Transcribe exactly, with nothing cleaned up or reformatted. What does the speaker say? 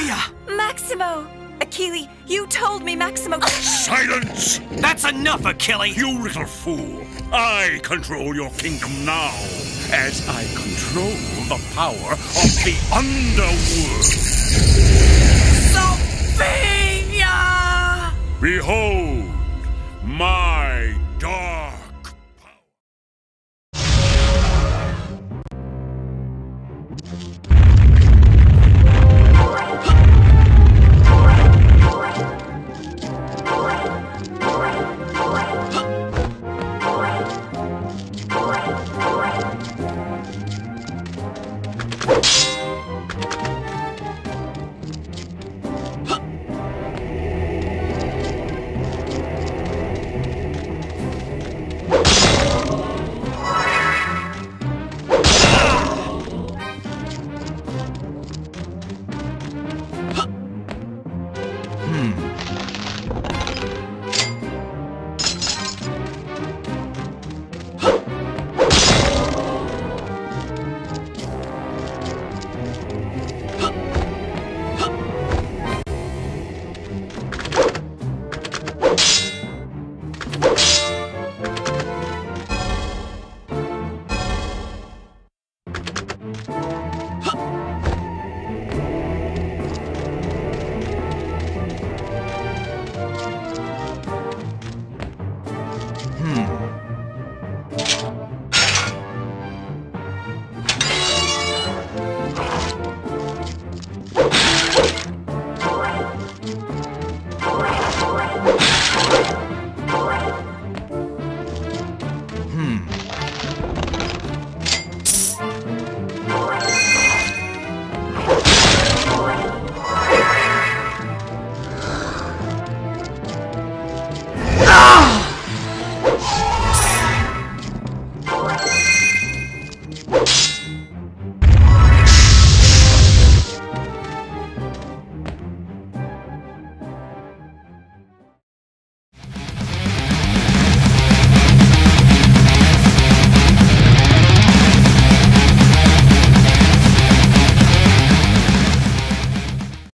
Maria! Maximo! Achille, you told me Maximo... Silence! That's enough, Achille! You little fool! I control your kingdom now, as I control the power of the underworld. Sophia! Behold, my